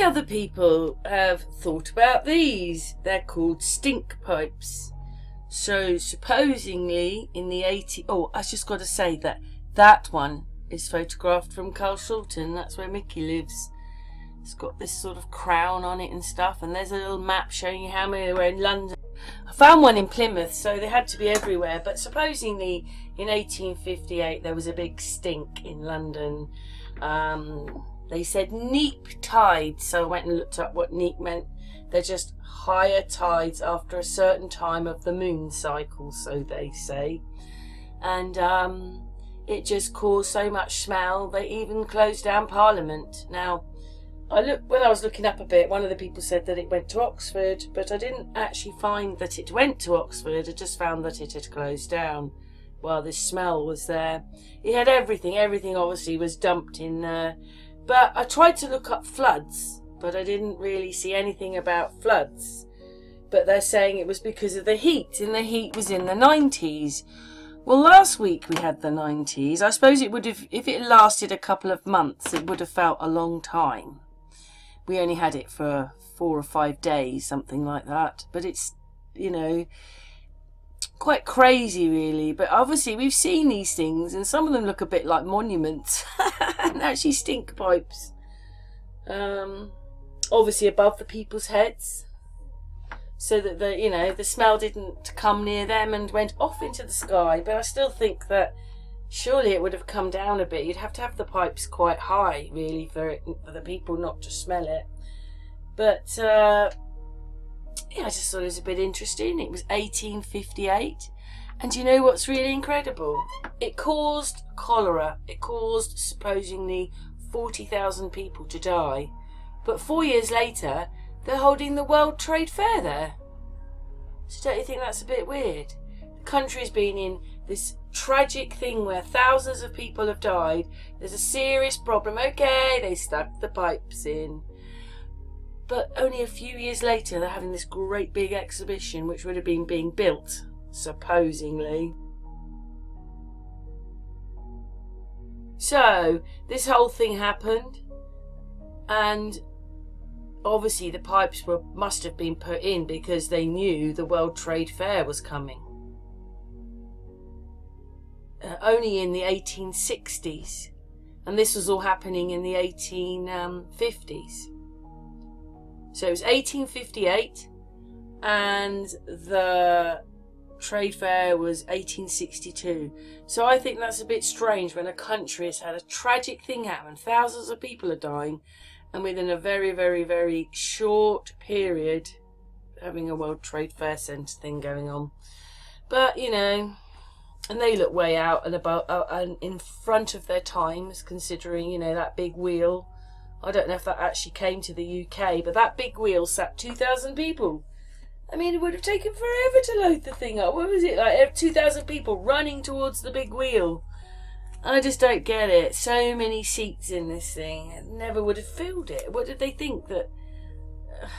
many other people have thought about these. They're called stink pipes. So supposedly in the 80s, oh, I just got to say that that one is photographed from Carl Shulton. That's where Mickey lives. It's got this sort of crown on it and stuff, and there's a little map showing you how many were in London. I found one in Plymouth, so they had to be everywhere, but supposedly in 1858 there was a big stink in London. They said neap tide, so I went and looked up what neap meant. They're just higher tides after a certain time of the moon cycle, so they say. And it just caused so much smell, they even closed down Parliament. Now, when I was looking up a bit, one of the people said that it went to Oxford, but I didn't actually find that it went to Oxford. I just found that it had closed down while this smell was there. It had everything. Everything obviously was dumped in there. But I tried to look up floods, but I didn't really see anything about floods. But they're saying it was because of the heat, and the heat was in the 90s. Well, last week we had the 90s. I suppose it would have, if it lasted a couple of months, it would have felt a long time. We only had it for 4 or 5 days, something like that. But it's, you know, quite crazy really. But obviously we've seen these things, and some of them look a bit like monuments and actually stink pipes. Obviously above the people's heads, so that the, you know, the smell didn't come near them and went off into the sky. But I still think that surely it would have come down a bit. You'd have to have the pipes quite high, really, for the people not to smell it. But, yeah, I just thought it was a bit interesting. It was 1858. And do you know what's really incredible? It caused cholera. It caused, supposedly, 40,000 people to die. But 4 years later, they're holding the World Trade Fair there. So don't you think that's a bit weird? The country's been in this tragic thing where thousands of people have died. There's a serious problem. Okay, they stuck the pipes in, but only a few years later they're having this great big exhibition which would have been being built, supposedly. So this whole thing happened, and obviously the pipes must have been put in because they knew the World Trade Fair was coming. Only in the 1860s, and this was all happening in the 1850s. So it was 1858 and the trade fair was 1862. So I think that's a bit strange when a country has had a tragic thing happen, thousands of people are dying, and within a very, very, very short period having a World Trade Fair Centre thing going on. But, you know, and they look way out and about and in front of their times, considering, you know, that big wheel. I don't know if that actually came to the UK, but that big wheel sat 2,000 people. I mean, it would have taken forever to load the thing up. What was it, like 2,000 people running towards the big wheel? I just don't get it. So many seats in this thing. It never would have filled it. What did they think? That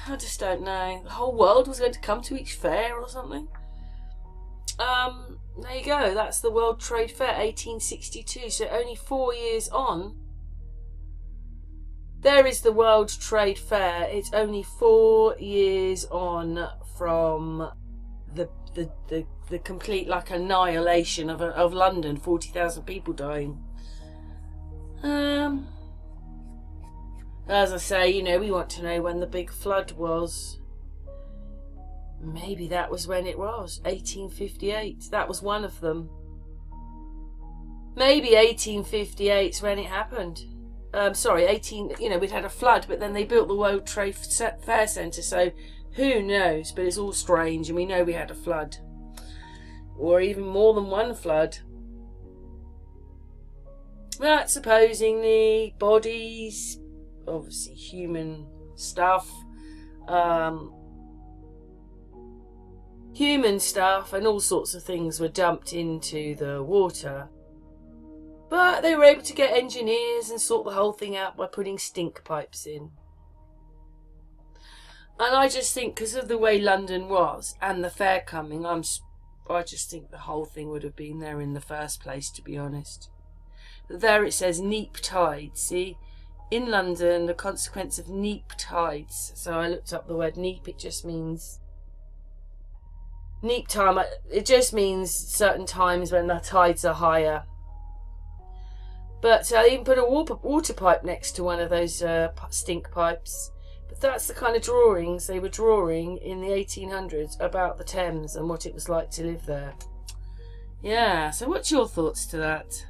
I just don't know. The whole world was going to come to each fair or something? There you go, that's the World Trade Fair, 1862, so only 4 years on. There is the World Trade Fair. It's only 4 years on from the complete, like, annihilation of London, 40,000 people dying. As I say, you know, we want to know when the big flood was. Maybe that was when it was, 1858. That was one of them. Maybe 1858's when it happened. Sorry, you know, we'd had a flood, but then they built the World Trade Fair Centre, so who knows? But it's all strange, and we know we had a flood. Or even more than one flood. That, supposedly, bodies, obviously human stuff, human stuff and all sorts of things were dumped into the water. But they were able to get engineers and sort the whole thing out by putting stink pipes in. And I just think, because of the way London was and the fair coming, I just think the whole thing would have been there in the first place, to be honest. There it says neap tide, see? in London, the consequence of neap tides. So I looked up the word neap. It just means neap time. It just means certain times when the tides are higher. But I even put a water pipe next to one of those stink pipes. But that's the kind of drawings they were drawing in the 1800s about the Thames and what it was like to live there. Yeah, so what's your thoughts to that?